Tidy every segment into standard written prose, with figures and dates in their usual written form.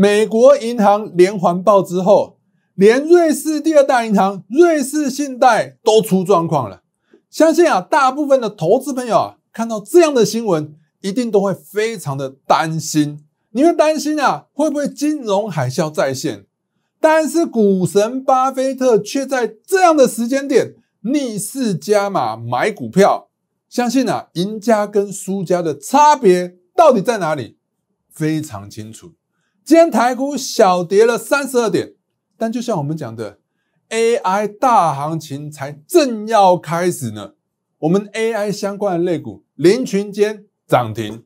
美国银行连环爆之后，连瑞士第二大银行瑞士信贷都出状况了。相信啊，大部分的投资朋友啊，看到这样的新闻，一定都会非常的担心。你会担心啊，会不会金融海啸再现？但是股神巴菲特却在这样的时间点逆势加码买股票。相信啊，赢家跟输家的差别到底在哪里？非常清楚。今天台股小跌了32点，但就像我们讲的 AI 大行情才正要开始呢。我们 AI 相关的类股林群间涨停，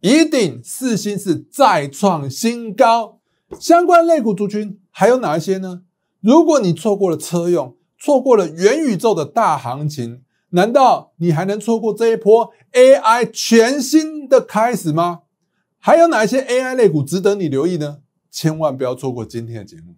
宜鼎、世芯是再创新高。相关类股族群还有哪一些呢？如果你错过了车用，错过了元宇宙的大行情，难道你还能错过这一波 AI 全新的开始吗？还有哪一些 AI 类股值得你留意呢？千万不要错过今天的节目。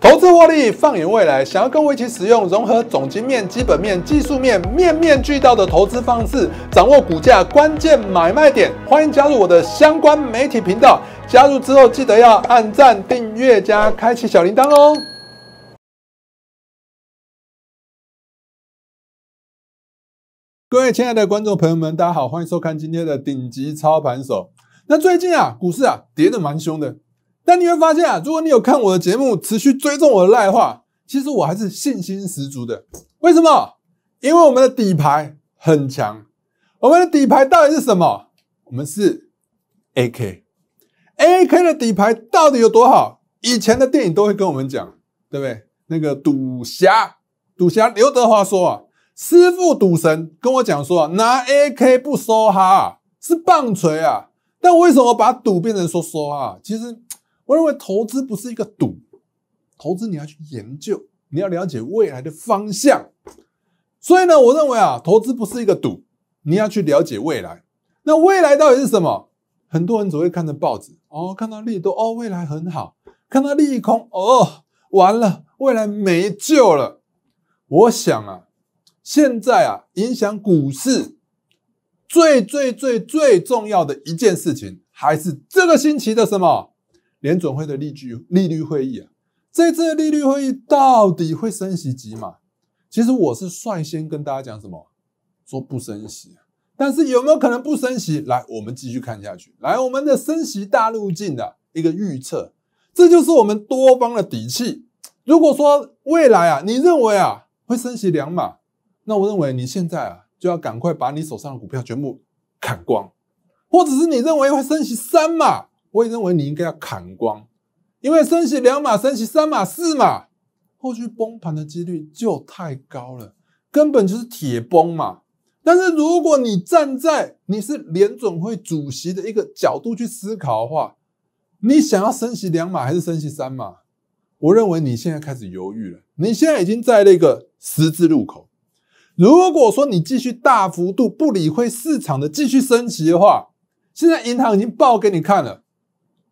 投资获利，放眼未来，想要跟我一起使用融合总经面、基本面、技术面，面面俱到的投资方式，掌握股价关键买卖点，欢迎加入我的相关媒体频道。加入之后，记得要按赞、订阅加开启小铃铛哦。各位亲爱的观众朋友们，大家好，欢迎收看今天的顶级操盘手。那最近啊，股市啊跌得蛮凶的。但你会发现啊，如果你有看我的节目，持续追踪我的LINE的话，其实我还是信心十足的。为什么？因为我们的底牌很强。我们的底牌到底是什么？我们是 AK。AK 的底牌到底有多好？以前的电影都会跟我们讲，对不对？那个赌侠刘德华说啊，师父赌神跟我讲说啊，拿 AK 不梭哈啊，是棒槌啊。但为什么把赌变成说梭哈？其实我认为投资不是一个赌，投资你要去研究，你要了解未来的方向。所以呢，我认为啊，投资不是一个赌，你要去了解未来。那未来到底是什么？很多人只会看着报纸哦，看到利多哦，未来很好；看到利空哦，完了，未来没救了。我想啊，现在啊，影响股市最重要的一件事情，还是这个星期的什么？联准会的利率会议啊，这次的利率会议到底会升息几码？其实我是率先跟大家讲什么，说不升息，但是有没有可能不升息？来，我们继续看下去。来，我们的升息大路径的一个预测，这就是我们多方的底气。如果说未来啊，你认为啊会升息2码，那我认为你现在啊就要赶快把你手上的股票全部砍光，或者是你认为会升息3码。我也认为你应该要砍光，因为升息2码、升息3码、4码，后续崩盘的几率就太高了，根本就是铁崩嘛。但是如果你站在你是联准会主席的一个角度去思考的话，你想要升息2码还是升息3码？我认为你现在开始犹豫了，你现在已经在那个十字路口。如果说你继续大幅度不理会市场的继续升息的话，现在银行已经报给你看了。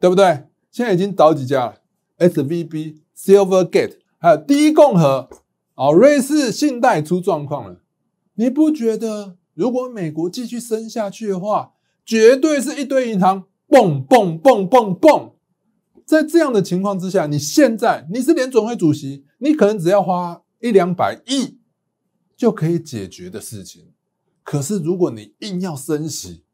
对不对？现在已经找几家了 ，SVB、Silvergate， 还有第一共和，哦，瑞士信贷出状况了。你不觉得如果美国继续升下去的话，绝对是一堆银行蹦蹦蹦蹦蹦？在这样的情况之下，你现在你是联准会主席，你可能只要花100-200亿就可以解决的事情。可是如果你硬要升息，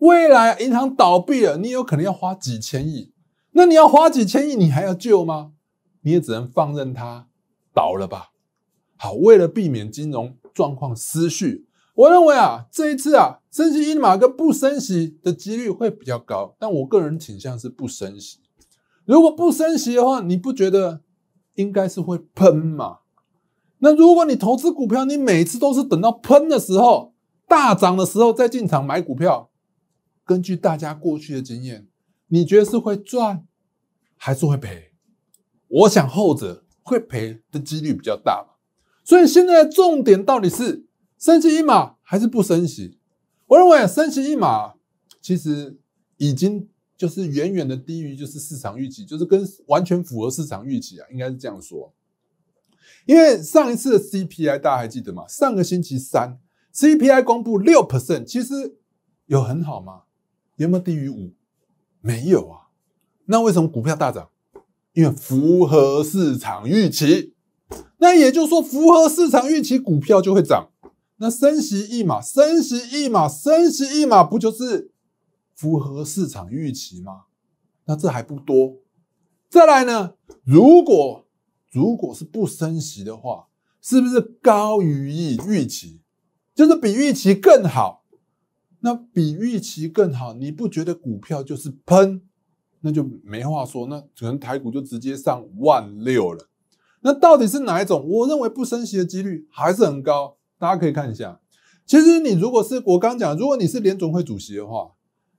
未来银行倒闭了，你有可能要花几千亿。那你要花几千亿，你还要救吗？你也只能放任它倒了吧。好，为了避免金融状况失序，我认为啊，这一次啊，升息1码跟不升息的几率会比较高，但我个人倾向是不升息。如果不升息的话，你不觉得应该是会喷吗？那如果你投资股票，你每次都是等到喷的时候、大涨的时候再进场买股票。根据大家过去的经验，你觉得是会赚还是会赔？我想后者会赔的几率比较大吧。所以现在的重点到底是升息1码还是不升息？我认为31码其实已经就是远远的低于就是市场预期，就是跟完全符合市场预期啊，应该是这样说。因为上一次的 CPI 大家还记得吗？上个星期三 CPI 公布 6%， 其实有很好吗？有没有低于 5%？ 没有啊。那为什么股票大涨？因为符合市场预期。那也就是说，符合市场预期，股票就会涨。那升息一码，不就是符合市场预期吗？那这还不多。再来呢，如果是不升息的话，是不是高于预期？就是比预期更好。那比预期更好，你不觉得股票就是喷？那就没话说，那可能台股就直接上16000了。那到底是哪一种？我认为不升息的几率还是很高，大家可以看一下。其实你如果是我刚讲，如果你是联准会主席的话，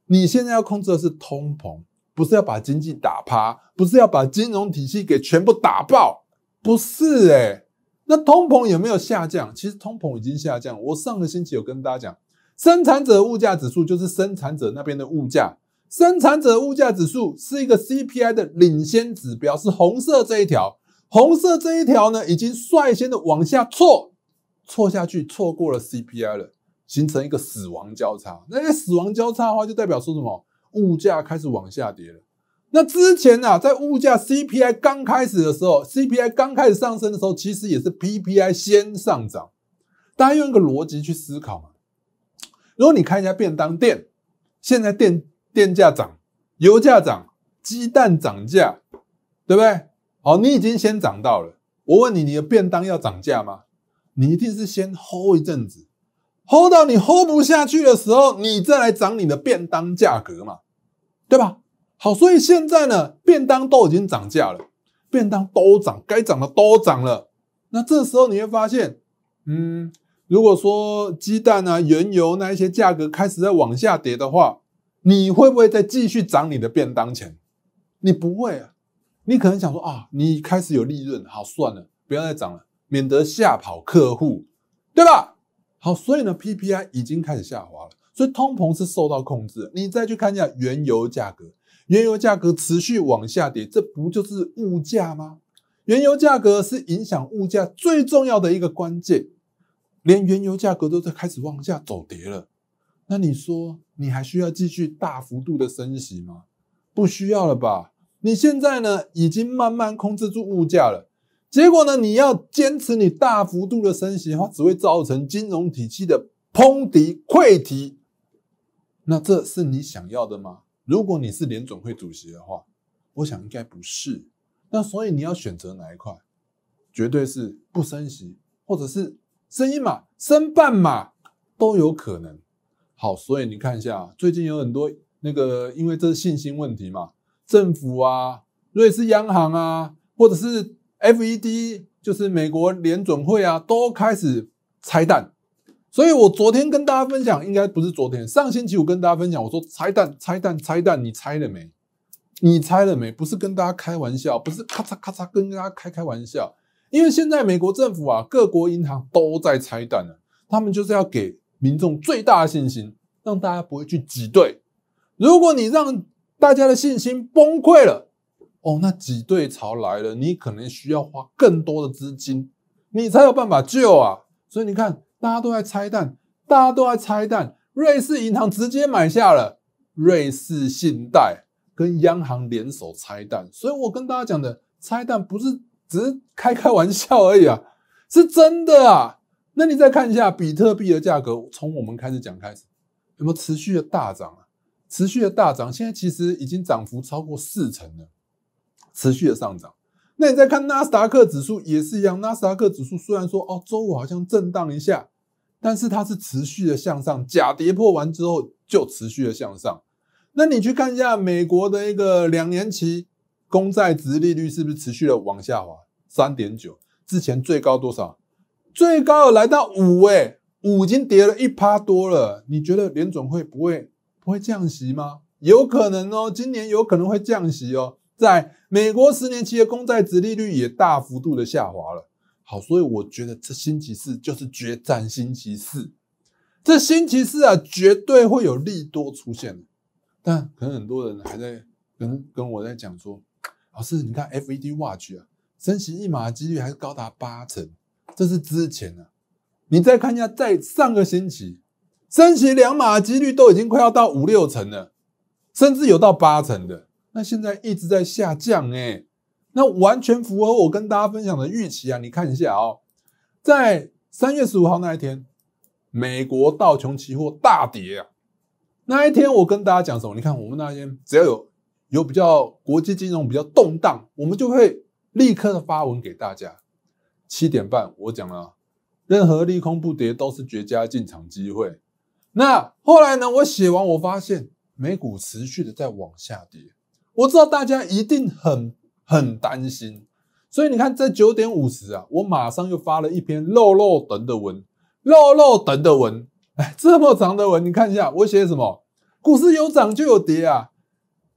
你现在要控制的是通膨，不是要把经济打趴，不是要把金融体系给全部打爆，不是欸。那通膨有没有下降？其实通膨已经下降。我上个星期有跟大家讲，生产者物价指数就是生产者那边的物价。生产者物价指数是一个 CPI 的领先指标，是红色这一条。红色这一条呢，已经率先的往下错下去，错过了 CPI 了，形成一个死亡交叉。那些死亡交叉的话，就代表说什么？物价开始往下跌了。那之前啊，在物价 CPI 刚开始的时候 ，CPI 刚开始上升的时候，其实也是 PPI 先上涨。大家用一个逻辑去思考嘛。如果你看一家便当店，现在电价涨，油价涨，鸡蛋涨价，对不对？好，你已经先涨到了。我问你，你的便当要涨价吗？你一定是先 hold 一阵子， hold 到你 hold 不下去的时候，你再来涨你的便当价格嘛，对吧？好，所以现在呢，便当都已经涨价了，便当都涨，该涨的都涨了。那这时候你会发现，如果说鸡蛋啊、原油那一些价格开始在往下跌的话，你会不会再继续涨你的便当钱？你不会啊，你可能想说啊，你开始有利润，好算了，不要再涨了，免得吓跑客户，对吧？好，所以呢 ，PPI 已经开始下滑了，所以通膨是受到控制的。你再去看一下原油价格，原油价格持续往下跌，这不就是物价吗？原油价格是影响物价最重要的一个关键，连原油价格都在开始往下走跌了。那你说你还需要继续大幅度的升息吗？不需要了吧？你现在呢已经慢慢控制住物价了，结果呢你要坚持你大幅度的升息的话，只会造成金融体系的崩堤溃堤。那这是你想要的吗？如果你是联准会主席的话，我想应该不是。那所以你要选择哪一块？绝对是不升息，或者是升一码、升半码都有可能。好，所以你看一下，最近有很多那个，因为这是信心问题嘛，政府啊、瑞士央行啊，或者是 FED， 就是美国联准会啊，都开始拆弹。所以我昨天跟大家分享，应该不是昨天，上星期五跟大家分享，我说拆弹，你拆了没？你拆了没？不是跟大家开玩笑，不是咔嚓咔嚓跟大家开玩笑，因为现在美国政府啊，各国银行都在拆弹了，他们就是要给民众最大的信心，让大家不会去挤兑。如果你让大家的信心崩溃了，那挤兑潮来了，你可能需要花更多的资金，你才有办法救啊。所以你看，大家都在拆弹，瑞士银行直接买下了瑞士信贷，跟央行联手拆弹。所以我跟大家讲的拆弹不是只是开玩笑而已啊，是真的啊。那你再看一下比特币的价格，从我们开始讲开始，有没有持续的大涨啊？持续的大涨，现在其实已经涨幅超过40%了，持续的上涨。那你再看纳斯达克指数也是一样，纳斯达克指数虽然说周五好像震荡一下，但是它是持续的向上，假跌破完之后就持续的向上。那你去看一下美国的一个2年期公债殖利率是不是持续的往下滑 3.9%， 之前最高多少？最高有来到5%，5已经跌了 1% 多了。你觉得联准会不会降息吗？有可能今年有可能会降息在美国10年期的公债殖利率也大幅度的下滑了。好，所以我觉得这星期四就是决战星期四。这星期四啊，绝对会有利多出现。但可能很多人还在跟我在讲说，老师，你看 FED Watch 啊，升息一码的几率还是高达8成，这是之前啊。你再看一下，在上个星期，升息2码的几率都已经快要到5-6成了，甚至有到8成的。那现在一直在下降欸，那完全符合我跟大家分享的预期啊！你看一下哦，在3月15号那一天，美国道琼期货大跌啊。那一天我跟大家讲什么？你看我们那天只要有比较国际金融比较动荡，我们就会立刻的发文给大家。7点半我讲了，任何利空不跌都是绝佳进场机会。那后来呢？我写完我发现美股持续的在往下跌。我知道大家一定很担心，所以你看在9点50啊，我马上又发了一篇肉肉等的文，哎，这么长的文，你看一下我写什么？股市有涨就有跌啊，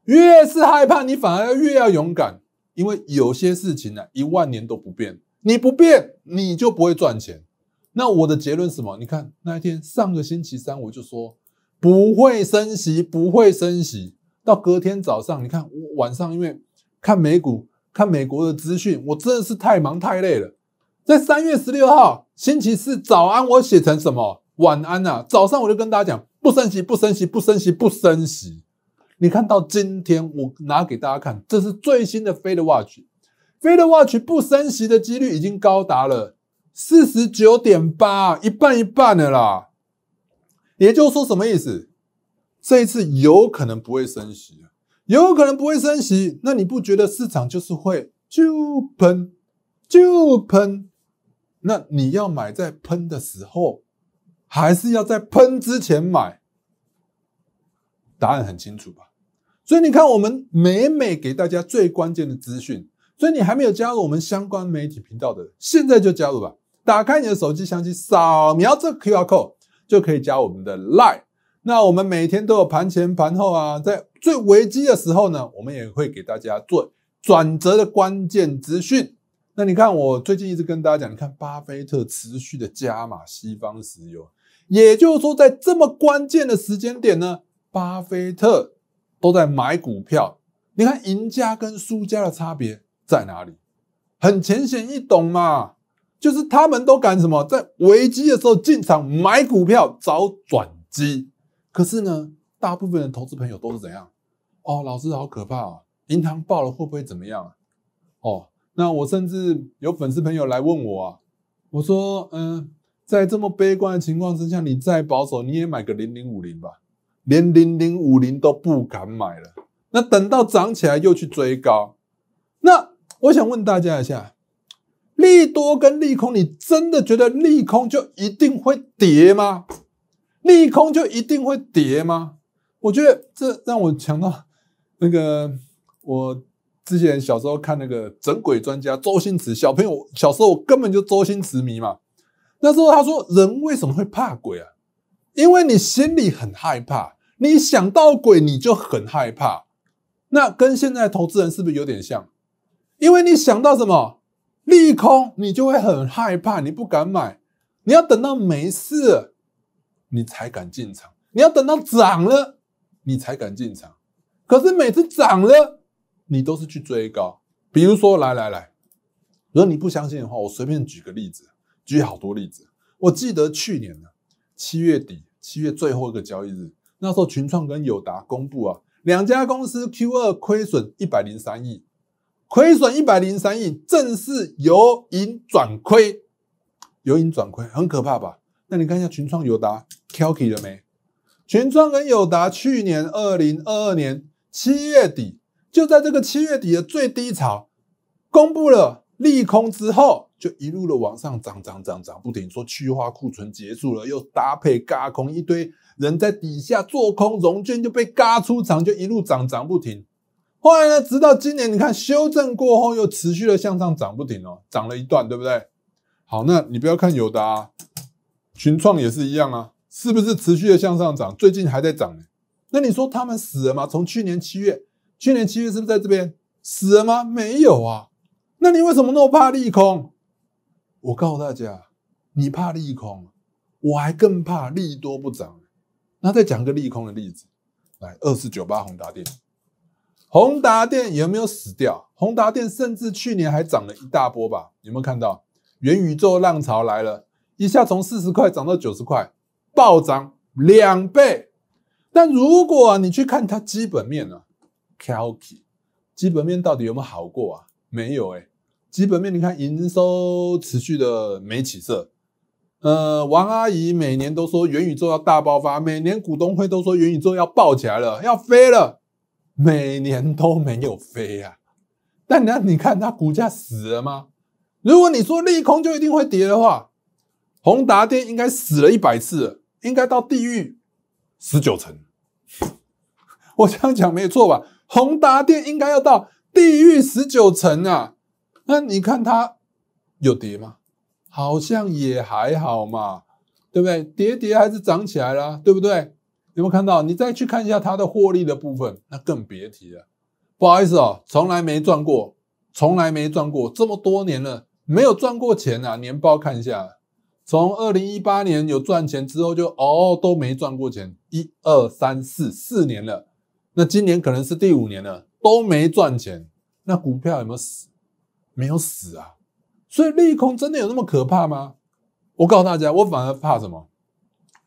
越是害怕你反而越要勇敢，因为有些事情啊，1万年都不变，你不变你就不会赚钱。那我的结论是什么？你看那一天上个星期三我就说不会升息。到隔天早上，你看我晚上因为看美股、看美国的资讯，我真的是太忙太累了。在3月16号星期四早安，我写成什么？晚安啊！早上我就跟大家讲，不升息。你看到今天我拿给大家看，这是最新的 Fed Watch，Fed Watch 不升息的几率已经高达了 49.8%， 一半一半了啦。也就是说什么意思？这一次有可能不会升息，那你不觉得市场就是会就喷？那你要买在喷的时候，还是要在喷之前买？答案很清楚吧？所以你看，我们每给大家最关键的资讯。所以你还没有加入我们相关媒体频道的，现在就加入吧！打开你的手机相机，扫描这 QR code 就可以加我们的 LINE。那我们每天都有盘前盘后啊，在最危机的时候呢，我们也会给大家做转折的关键资讯。那你看我最近一直跟大家讲，你看巴菲特持续的加码西方石油，也就是说在这么关键的时间点呢，巴菲特都在买股票。你看赢家跟输家的差别在哪里？很浅显易懂嘛，就是他们都敢什么，在危机的时候进场买股票找转机。可是呢，大部分的投资朋友都是怎样？哦，老师好可怕啊！银行爆了会不会怎么样啊？哦，那我甚至有粉丝朋友来问我啊，我说，在这么悲观的情况之下，你再保守，你也买个0050吧，连0050都不敢买了。那等到涨起来又去追高。那我想问大家一下，利多跟利空，你真的觉得利空就一定会跌吗？我觉得这让我想到那个我之前小时候看那个整鬼专家周星驰，小朋友小时候我根本就周星驰迷嘛。那时候他说，人为什么会怕鬼啊？因为你心里很害怕，你想到鬼你就很害怕。那跟现在投资人是不是有点像？因为你想到什么利空你就会很害怕，你不敢买，你要等到没事了你才敢进场，你要等到涨了你才敢进场。可是每次涨了你都是去追高。比如说如果你不相信的话，我随便举个例子，举好多例子。我记得去年7月底，7月最后一个交易日，那时候群创跟友达公布啊，两家公司 Q2 亏损103亿，正是由盈转亏，很可怕吧？那你看一下群创友达 Kalky 了没？群创跟友达去年2022年7月底，就在这个7月底的最低潮，公布了利空之后，就一路的往上涨不停，说去化库存结束了，又搭配軋空，一堆人在底下做空，融券就被軋出场，就一路涨不停。后来呢，直到今年你看修正过后，又持续的向上涨不停哦，涨了一段，对不对？好，那你不要看友达群创也是一样啊，是不是持续的向上涨？最近还在涨呢。那你说他们死了吗？从去年7月是不是在这边死了吗？没有啊。那你为什么那么怕利空？我告诉大家，你怕利空，我还更怕利多不涨。那再讲个利空的例子，来2498宏达电，宏达电有没有死掉？宏达电甚至去年还涨了一大波吧？有没有看到元宇宙浪潮来了，一下从40块涨到90块，暴涨两倍。但如果你去看它基本面呢、Kalki 基本面到底有没有好过啊？没有欸。基本面你看营收持续的没起色。王阿姨每年都说元宇宙要大爆发，每年股东会都说元宇宙要爆起来了，要飞了，每年都没有飞啊。但你看它股价死了吗？如果你说利空就一定会跌的话，宏达电应该死了100次了，应该到地狱19层。我这样讲没错吧？宏达电应该要到地狱19层啊。那你看它有跌吗？好像也还好嘛，对不对？跌跌还是涨起来啦，对不对？有没有看到？你再去看一下它的获利的部分，那更别提了。不好意思哦，从来没赚过，这么多年了没有赚过钱啊。年报看一下，从2018年有赚钱之后就都没赚过钱，4年了。那今年可能是第5年了，都没赚钱。那股票有没有死？没有死啊。所以利空真的有那么可怕吗？我告诉大家，我反而怕什么？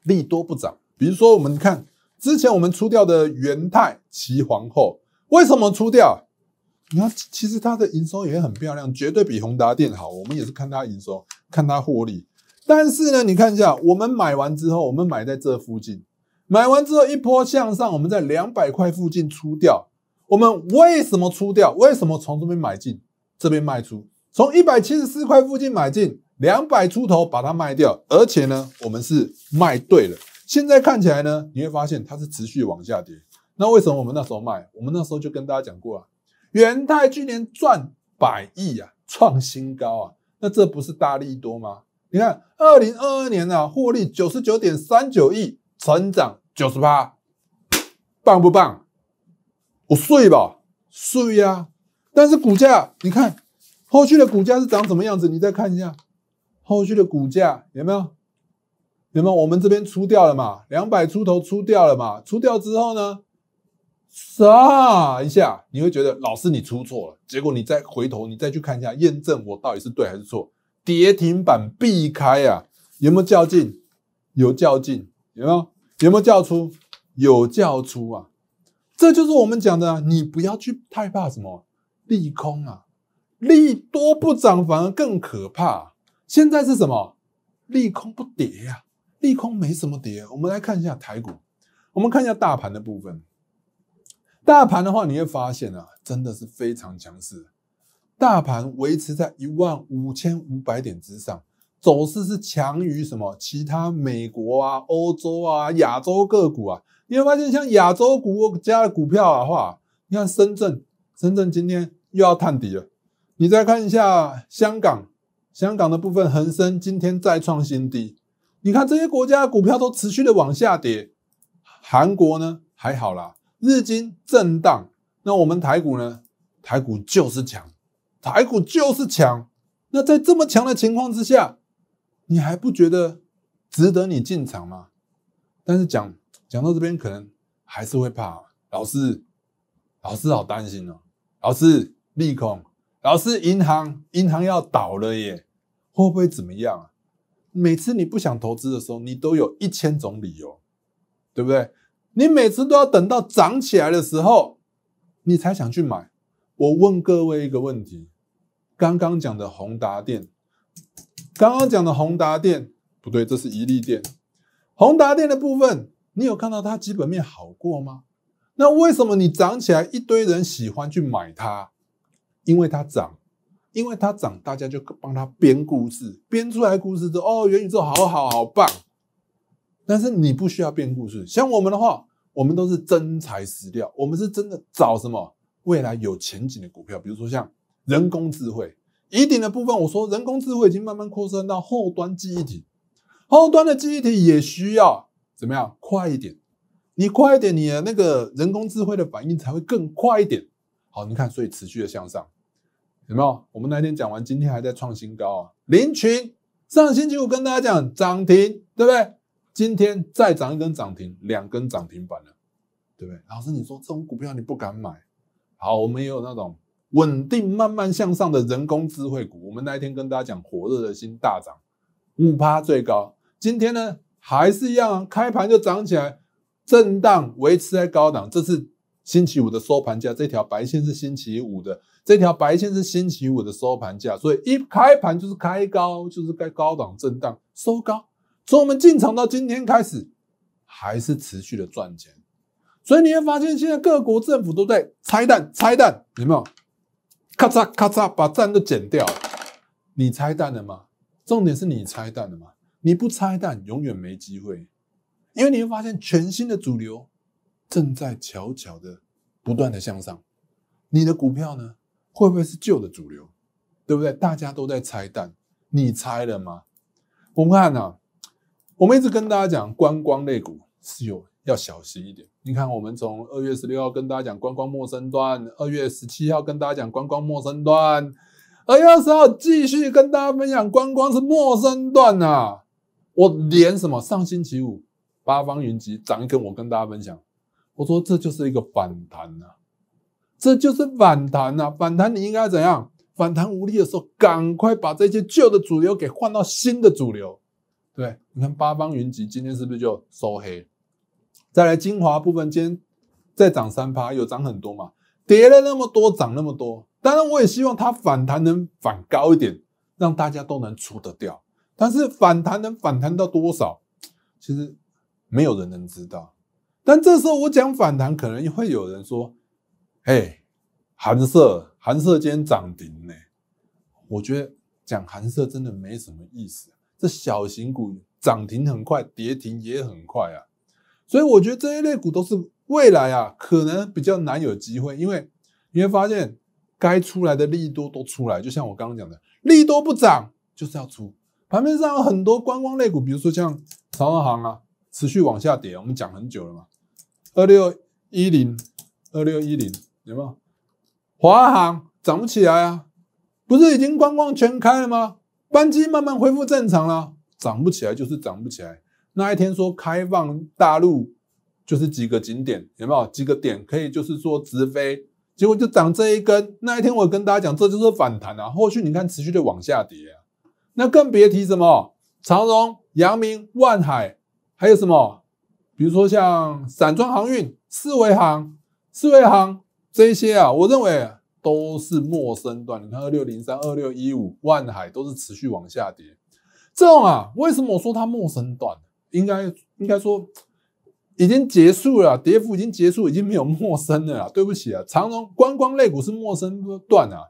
利多不涨。比如说我们看之前我们出掉的元泰、奇皇后，为什么出掉？你看，其实它的营收也很漂亮，绝对比宏达电好。我们也是看它营收，看它获利。但是呢，你看一下，我们买完之后，我们买在这附近，买完之后一波向上，我们在200块附近出掉。我们为什么出掉？为什么从这边买进，这边卖出？从174块附近买进，200出头把它卖掉，而且呢，我们是卖对了。现在看起来呢，你会发现它是持续往下跌。那为什么我们那时候卖？我们那时候就跟大家讲过啊，元泰去年赚100亿啊，创新高啊，那这不是大利多吗？你看2022年啊，获利 99.39 亿，成长 90%， 棒不棒？我睡吧，睡啊。但是股价你看后续的股价是长什么样子，你再看一下后续的股价有没有我们这边出掉了嘛，200出头出掉了嘛。出掉之后呢，一下你会觉得老师你出错了，结果你再回头你再去看一下，验证我到底是对还是错。跌停板避开啊，有没有较劲？有较劲。有没有较出？有较出啊。这就是我们讲的，你不要去害怕什么利空啊，利多不涨反而更可怕啊。现在是什么？利空不跌啊，利空没什么跌。我们来看一下台股，我们看一下大盘的部分。大盘的话你会发现啊，真的是非常强势。大盘维持在 15,500 点之上，走势是强于什么其他美国啊、欧洲啊、亚洲各股啊。你会发现像亚洲股加的股票的话，你看深圳今天又要探底了。你再看一下香港的部分，恒生今天再创新低。你看这些国家的股票都持续的往下跌。韩国呢还好啦，日经震荡。那我们台股呢？台股就是强。那在这么强的情况之下，你还不觉得值得你进场吗？但是讲到这边，可能还是会怕。老师好担心哦。老师利空，老师银行要倒了耶，会不会怎么样啊？每次你不想投资的时候，你都有1000种理由，对不对？你每次都要等到涨起来的时候你才想去买。我问各位一个问题，刚刚讲的宏达电不对，这是一利电。宏达电的部分你有看到它基本面好过吗？那为什么你涨起来一堆人喜欢去买它？因为它涨大家就帮它编故事，编出来故事之后，元宇宙好棒。但是你不需要变故事，像我们的话，我们都是真材实料，我们是真的找什么未来有前景的股票，比如说像人工智慧。宜鼎的部分，我说人工智慧已经慢慢扩散到后端记忆体，后端的记忆体也需要怎么样？快一点，你快一点，你的那个人工智慧的反应才会更快一点。好，你看，所以持续的向上，有没有？我们那天讲完，今天还在创新高啊。林群上个星期五跟大家讲涨停，对不对？今天再涨一根涨停，两根涨停板了，对不对？老师，你说这种股票你不敢买。好，我们也有那种稳定慢慢向上的人工智慧股，我们那一天跟大家讲火热的新大涨 5% 最高，今天呢还是一样啊，开盘就涨起来，震荡维持在高档，这是星期五的收盘价，这条白线是星期五的，这条白线是星期五的收盘价，所以一开盘就是开高，就是该高档震荡收高，从我们进场到今天开始还是持续的赚钱，所以你会发现现在各国政府都在拆弹，拆弹有没有？咔嚓咔嚓把蛋都剪掉了，你拆蛋了吗？重点是你拆蛋了吗？你不拆蛋永远没机会，因为你会发现全新的主流正在悄悄的不断的向上，你的股票呢会不会是旧的主流，对不对？大家都在拆弹，你拆了吗？我们看啊，我们一直跟大家讲观光类股是有要小心一点，你看我们从2月16号跟大家讲观光陌生端，2月17号跟大家讲观光陌生端，2月20号继续跟大家分享观光是陌生段啊，我连什么上星期五八方云集涨一根，我跟大家分享，我说这就是一个反弹啊，这就是反弹啊，反弹你应该怎样？反弹无力的时候赶快把这些旧的主流给换到新的主流，对，你看八方云集今天是不是就收黑？再来精华部分今天再涨 3%， 有涨很多嘛，跌了那么多涨那么多，当然我也希望它反弹能反高一点，让大家都能出得掉，但是反弹能反弹到多少其实没有人能知道，但这时候我讲反弹可能会有人说，嘿，寒舍今天涨停呢，我觉得讲寒舍真的没什么意思，这小型股涨停很快跌停也很快啊，所以我觉得这一类股都是未来啊可能比较难有机会，因为你会发现该出来的利多都出来，就像我刚刚讲的，利多不涨就是要出，盘面上有很多观光类股，比如说像长荣航啊持续往下跌，我们讲很久了嘛，2610有没有？华航涨不起来啊，不是已经观光全开了吗？班机慢慢恢复正常了，涨不起来就是涨不起来，那一天说开放大陆就是几个景点，有没有？几个点可以就是说直飞，结果就涨这一根，那一天我跟大家讲这就是反弹啊，后续你看持续的往下跌啊，那更别提什么长荣、阳明、万海，还有什么比如说像散装航运、四维航这些啊，我认为都是陌生段，你看 2603、2615 万海都是持续往下跌，这种啊为什么我说它陌生段，应该说已经结束了，跌幅已经结束，已经没有陌生了啦，对不起啊，长荣观光类股是陌生段啊，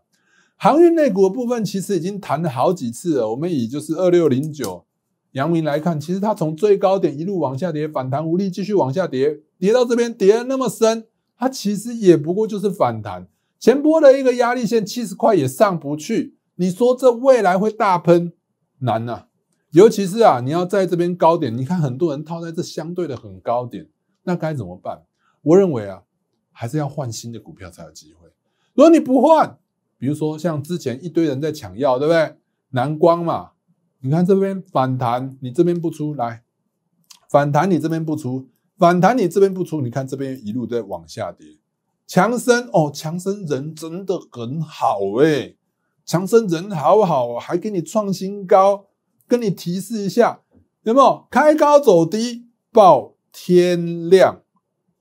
航运类股的部分其实已经谈了好几次了，我们以就是2609阳明来看，其实它从最高点一路往下跌，反弹无力继续往下跌，跌到这边跌了那么深，它其实也不过就是反弹，前波的一个压力线70块也上不去，你说这未来会大喷难啊，尤其是啊你要在这边高点，你看很多人套在这相对的很高点，那该怎么办？我认为啊还是要换新的股票才有机会，如果你不换，比如说像之前一堆人在抢药，对不对？南光嘛，你看这边反弹你这边不出来，反弹你这边不出，反弹你这边不出，你看这边一路在往下跌，强生哦，强生人真的很好欸，强生人好好，还给你创新高，跟你提示一下，有没有？开高走低爆天量，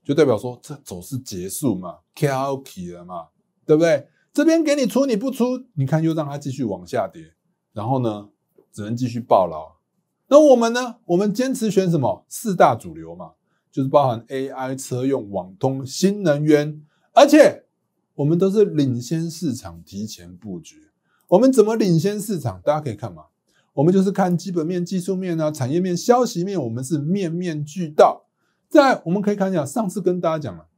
就代表说这走势结束嘛，跳起了嘛，对不对？这边给你出你不出，你看又让它继续往下跌，然后呢只能继续抱牢。那我们呢，我们坚持选什么四大主流嘛，就是包含 AI 车用、网通、新能源，而且我们都是领先市场提前布局。我们怎么领先市场？大家可以看嘛，我们就是看基本面、技术面啊、产业面、消息面，我们是面面俱到。再来我们可以看一下，上次跟大家讲了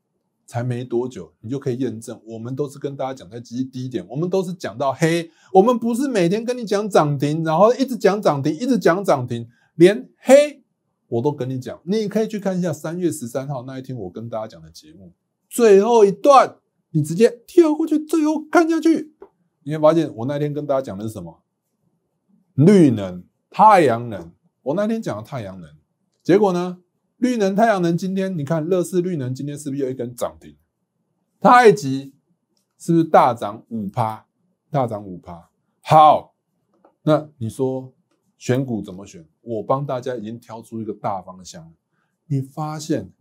才没多久，你就可以验证，我们都是跟大家讲在低点，我们都是讲到黑，我们不是每天跟你讲涨停，然后一直讲涨停，一直讲涨停，连黑我都跟你讲。你可以去看一下3月13号那一天我跟大家讲的节目，最后一段你直接跳过去，最后看下去，你会发现我那天跟大家讲的是什么？绿能太阳能，我那天讲的太阳能，结果呢，绿能、太阳能今天你看，乐视绿能今天是不是又一根涨停？太极是不是大涨 5%？ 大涨 5%。 好，那你说选股怎么选？我帮大家已经挑出一个大方向了。你发现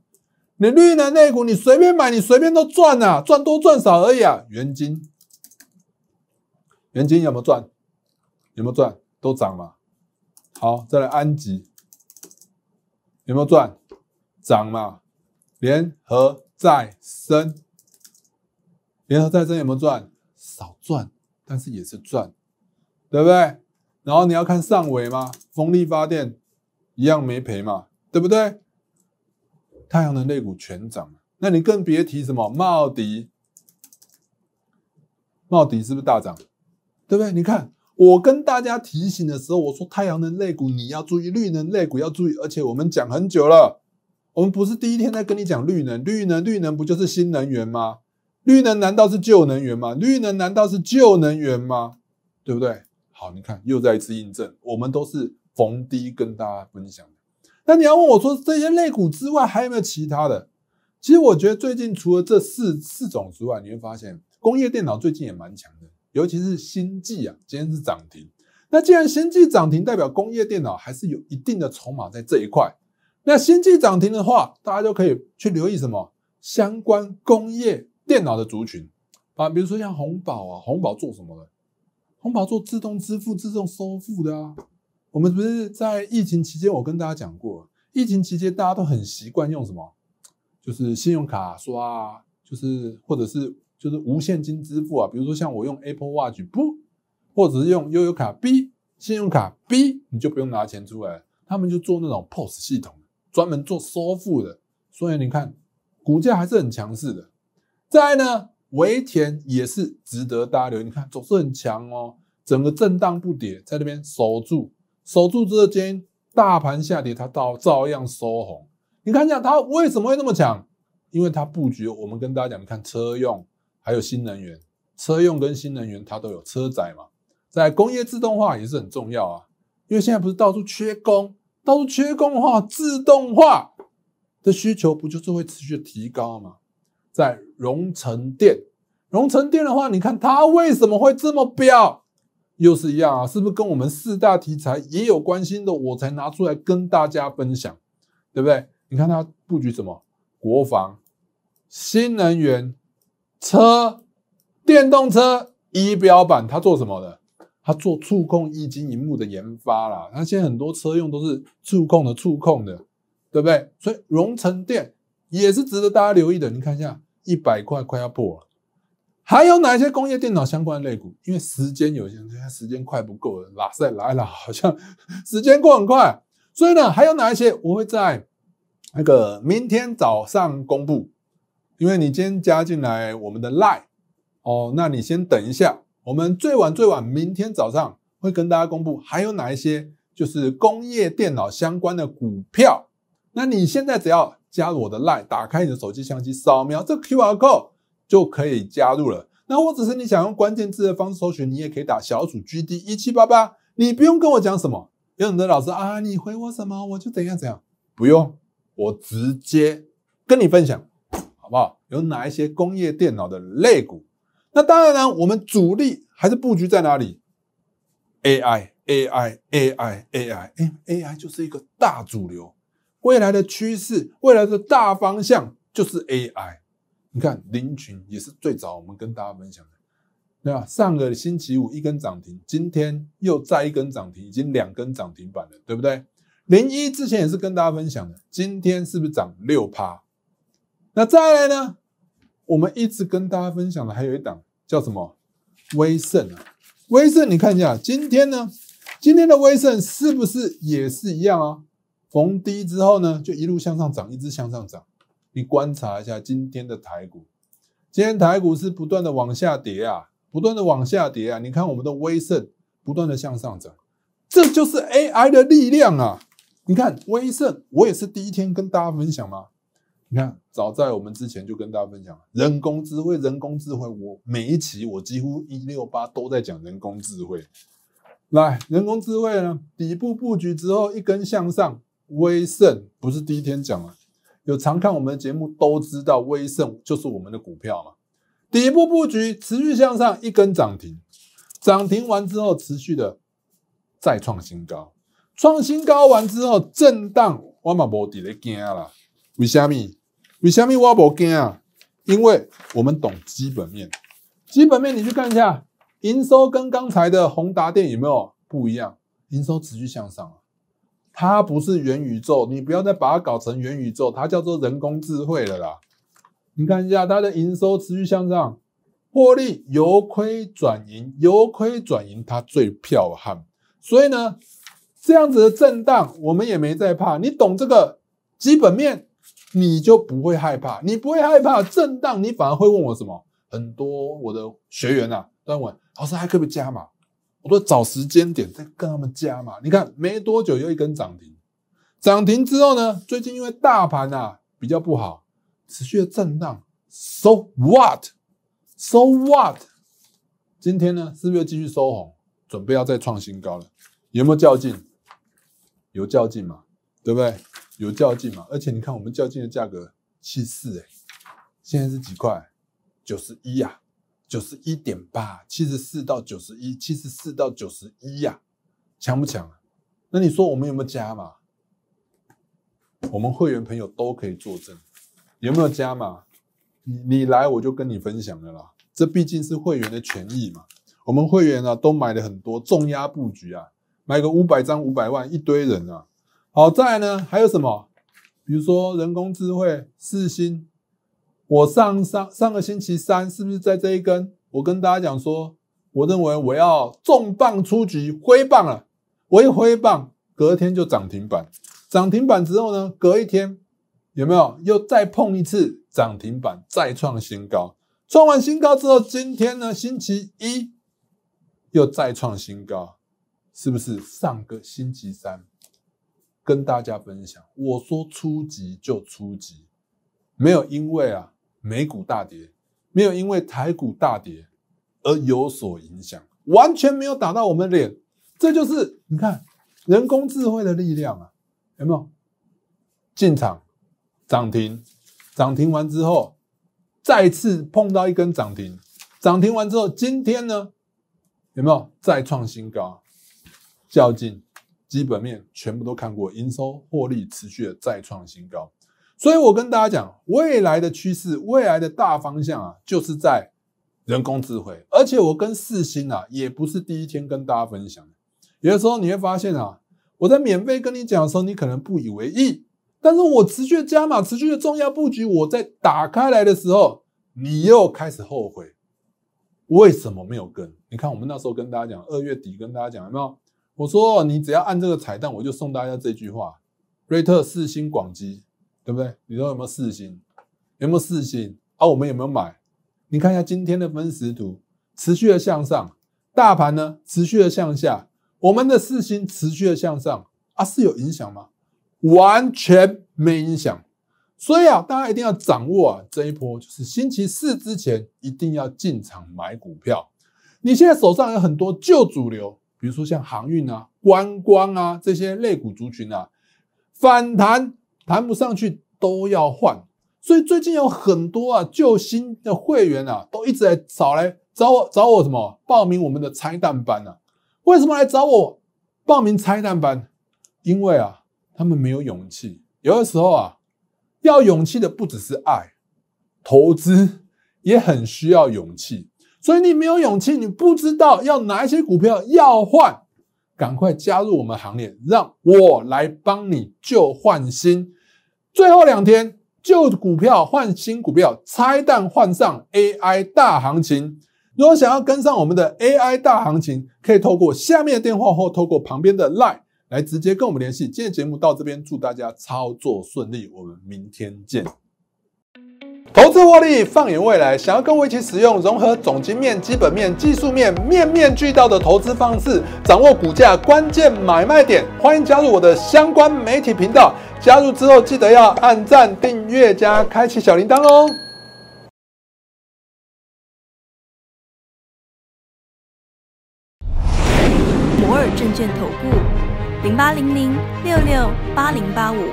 你绿能类股，你随便买，你随便都赚啊，赚多赚少而已啊。元金，元金有没有赚？有没有赚？都涨嘛。好，再来安吉，有没有赚？涨嘛。联合再生，联合再生有没有赚？少赚，但是也是赚，对不对？然后你要看上尾嘛，风力发电一样没赔嘛，对不对？太阳能类股全涨，那你更别提什么茂迪，茂迪是不是大涨？对不对？你看我跟大家提醒的时候，我说太阳能类股你要注意，绿能类股要注意，而且我们讲很久了，我们不是第一天在跟你讲绿能，绿能不就是新能源吗？绿能难道是旧能源吗？对不对？好，你看又再一次印证，我们都是逢低跟大家分享的。那你要问我说这些类股之外还有没有其他的？其实我觉得最近除了这四种之外，你会发现工业电脑最近也蛮强的，尤其是星际啊，今天是涨停。那既然星际涨停，代表工业电脑还是有一定的筹码在这一块。那星际涨停的话，大家就可以去留意什么相关工业电脑的族群啊，比如说像宏宝啊，宏宝做什么的？宏宝做自动支付、自动收付的啊。我们不是在疫情期间，我跟大家讲过，疫情期间大家都很习惯用什么，就是信用卡刷啊，就是或者是就是无现金支付啊，比如说像我用 Apple Watch 不，或者是用悠游卡 B、信用卡 B， 你就不用拿钱出来，他们就做那种 POS 系统，专门做收付的，所以你看股价还是很强势的。再来呢，微田也是值得大家留意，你看走势很强哦，整个震荡不跌，在那边守住。这间大盘下跌，它照样收红。你看一下它为什么会那么强？因为它布局，我们跟大家讲，你看车用还有新能源，车用跟新能源它都有车载嘛。在工业自动化也是很重要啊，因为现在不是到处缺工，的话，自动化的需求不就是会持续提高嘛？在容成电，的话，你看它为什么会这么飙？又是一样啊，是不是跟我们四大题材也有关系的？我才拿出来跟大家分享，对不对？你看它布局什么？国防、新能源、车、电动车、仪表板，它做什么的？它做触控液晶萤幕的研发啦。它现在很多车用都是触控的，对不对？所以容成电也是值得大家留意的。你看一下，100块快要破了。还有哪一些工业电脑相关的类股？因为时间有限，时间快不够了，拉好像时间过很快，所以呢，还有哪一些我会在那个明天早上公布。因为你今天加进来我们的 LINE 哦，那你先等一下，我们最晚明天早上会跟大家公布还有哪一些就是工业电脑相关的股票。那你现在只要加入我的 LINE， 打开你的手机相机，扫描这 QR code。就可以加入了。那或者是你想用关键字的方式搜寻，你也可以打小组 GD1788， 你不用跟我讲什么。有很多老师啊，你回我什么我就怎样，不用，我直接跟你分享，好不好？有哪一些工业电脑的类股？那当然呢，我们主力还是布局在哪里？ AI 就是一个大主流，未来的趋势，未来的大方向就是 AI。你看林群也是最早我们跟大家分享的，对吧？上个星期五一根涨停，今天又再一根涨停，已经2根涨停板了，对不对？01之前也是跟大家分享的，今天是不是涨 6%？ 那再来呢，我们一直跟大家分享的还有一档叫什么威盛啊，威盛你看一下，今天呢，今天的威盛是不是也是一样啊？逢低之后呢，就一路向上涨，一直向上涨。你观察一下今天的台股，今天台股是不断的往下跌啊，你看我们的威盛不断的向上涨，这就是 AI 的力量啊！你看威盛，我也是第一天跟大家分享嘛。你看，早在我们之前就跟大家分享人工智慧，我每一期我几乎168都在讲人工智慧。来，人工智慧呢，底部布局之后一根向上，威盛不是第一天讲了，有常看我们的节目都知道，威盛就是我们的股票嘛。底部布局持续向上，一根涨停，涨停完之后持续的再创新高，创新高完之后震荡，我嘛无伫咧惊啦。为什么？为什么我无惊啊？因为我们懂基本面，基本面你去看一下。 营收跟刚才的宏达电有没有不一样？营收持续向上啊，它不是元宇宙，你不要再把它搞成元宇宙，它叫做人工智慧了啦。你看一下它的营收持续向上，获利由亏转盈，由亏转盈它最彪悍。所以呢，这样子的震荡我们也没在怕，你懂这个基本面，你就不会害怕，你不会害怕震荡，你反而会问我什么？很多我的学员啊，都问。 老师还可不可以加码？我都找时间点再跟他们加码。你看，没多久又一根涨停，涨停之后呢，最近因为大盘啊比较不好，持续的震荡。So what? So what? 今天呢，是不是又继续收红，准备要再创新高了？有没有较劲？有较劲嘛，对不对？有较劲嘛。而且你看，我们较劲的价格74哎，现在是几块？91啊。 91.8， 74到91， 74到91呀，强不强啊？那你说我们有没有加码？我们会员朋友都可以作证，有没有加码？你来我就跟你分享了啦，这毕竟是会员的权益嘛。我们会员啊都买了很多，重压布局啊，买个500张500万，一堆人啊。好在呢还有什么？比如说人工智慧、四星。 我上个星期三是不是在这一根？我跟大家讲说，我认为我要重磅出局，挥棒了。我一挥棒，隔天就涨停板。涨停板之后呢，隔一天有没有又再碰一次涨停板，再创新高？创完新高之后，今天呢，星期一又再创新高，是不是？上个星期三跟大家分享，我说出击就出击，没有因为啊。 美股大跌，没有因为台股大跌而有所影响，完全没有打到我们脸。这就是你看人工智慧的力量啊，有没有？进场涨停，涨停完之后再次碰到一根涨停，涨停完之后，今天呢有没有再创新高？较劲，基本面全部都看过，营收获利持续的再创新高。 所以我跟大家讲，未来的趋势，未来的大方向啊，就是在人工智慧。而且我跟世芯啊，也不是第一天跟大家分享。有的时候你会发现啊，我在免费跟你讲的时候，你可能不以为意，但是我持续的加码，持续的重要布局，我在打开来的时候，你又开始后悔，为什么没有跟？你看我们那时候跟大家讲，2月底跟大家讲有没有？我说你只要按这个彩蛋，我就送大家这句话：瑞特、世芯、广基。 对不对？你说有没有四星？有没有四星啊？我们有没有买？你看一下今天的分时图，持续的向上，大盘呢持续的向下，我们的四星持续的向上啊，是有影响吗？完全没影响。所以啊，大家一定要掌握啊这一波，就是星期四之前一定要进场买股票。你现在手上有很多旧主流，比如说像航运啊、观光啊这些类股族群啊，反弹。 谈不上去都要换，所以最近有很多啊旧新的会员啊，都一直来找我什么报名我们的拆弹班啊？为什么来找我报名拆弹班？因为啊，他们没有勇气。有的时候啊，要勇气的不只是爱，投资也很需要勇气。所以你没有勇气，你不知道要哪一些股票要换。 赶快加入我们行列，让我来帮你旧换新。最后2天，旧股票换新股票，拆弹换上 AI 大行情。如果想要跟上我们的 AI 大行情，可以透过下面的电话或透过旁边的 LINE 来直接跟我们联系。今天节目到这边，祝大家操作顺利，我们明天见。 投资获利，放眼未来，想要跟我一起使用融合总经面、基本面、技术面，面面俱到的投资方式，掌握股价关键买卖点，欢迎加入我的相关媒体频道。加入之后，记得要按赞、订阅加开启小铃铛哦。摩尔证券投顾0800668085。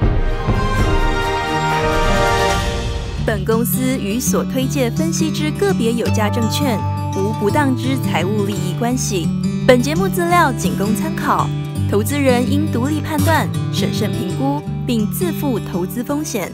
本公司与所推介分析之个别有价证券无不当之财务利益关系。本节目资料仅供参考，投资人应独立判断、审慎评估，并自负投资风险。